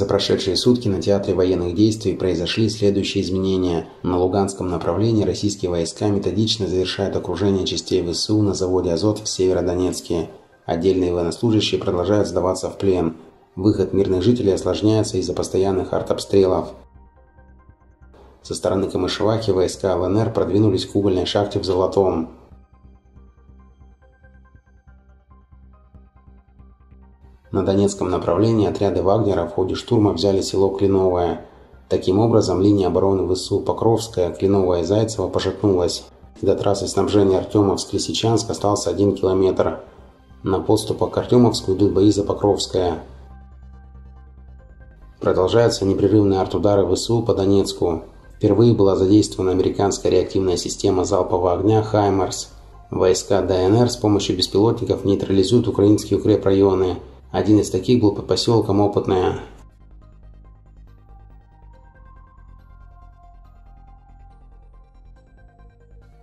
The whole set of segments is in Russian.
За прошедшие сутки на театре военных действий произошли следующие изменения. На Луганском направлении российские войска методично завершают окружение частей ВСУ на заводе «Азот» в Северодонецке. Отдельные военнослужащие продолжают сдаваться в плен. Выход мирных жителей осложняется из-за постоянных артобстрелов. Со стороны Камышеваки войска ЛНР продвинулись к угольной шахте в Золотом. На Донецком направлении отряды Вагнера в ходе штурма взяли село Клиновое. Таким образом, линия обороны ВСУ Покровская, Клиновая и Зайцева пошатнулась. И до трассы снабжения Артемовск-Лисичанск остался 1 километр. На подступах к Артемовску идут бои за Покровское. Продолжаются непрерывные артудары ВСУ по Донецку. Впервые была задействована американская реактивная система залпового огня «Хаймерс». Войска ДНР с помощью беспилотников нейтрализуют украинские укрепрайоны. Один из таких был под поселком Опытная.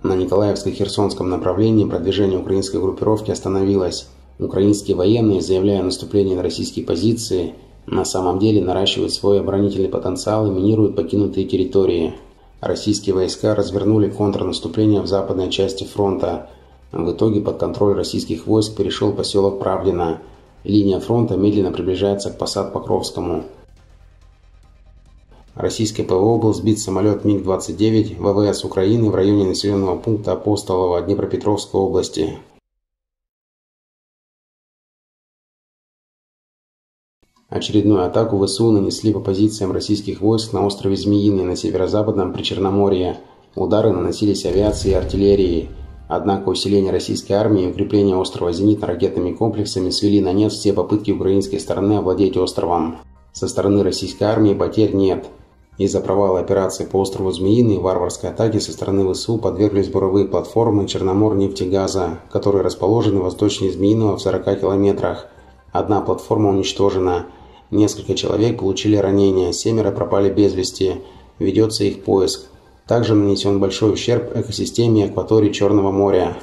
На Николаевско-Херсонском направлении продвижение украинской группировки остановилось. Украинские военные, заявляя о наступлении на российские позиции, на самом деле наращивают свой оборонительный потенциал и минируют покинутые территории. Российские войска развернули контрнаступление в западной части фронта. В итоге под контроль российских войск перешел поселок Правдино. Линия фронта медленно приближается к Посад-Покровскому. Российское ПВО был сбит самолет МиГ-29 ВВС Украины в районе населенного пункта Апостолово Днепропетровской области. Очередную атаку ВСУ нанесли по позициям российских войск на острове Змеиный на северо-западном Причерноморье. Удары наносились авиацией и артиллерией. Однако усиление российской армии и укрепление острова зенитно-ракетными комплексами свели на нет все попытки украинской стороны овладеть островом. Со стороны российской армии потерь нет. Из-за провала операции по острову Змеиный и варварской атаки со стороны ВСУ подверглись буровые платформы Черномор-нефтегаза, которые расположены восточнее Змеиного в 40 километрах. Одна платформа уничтожена. Несколько человек получили ранения, 7 пропали без вести. Ведется их поиск. Также нанесен большой ущерб экосистеме и акватории Черного моря.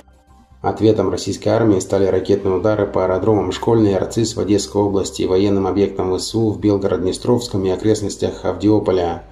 Ответом российской армии стали ракетные удары по аэродромам Школьный и Арцисс в Одесской области и военным объектам ВСУ в Белгород-Днестровском и окрестностях Авдиополя.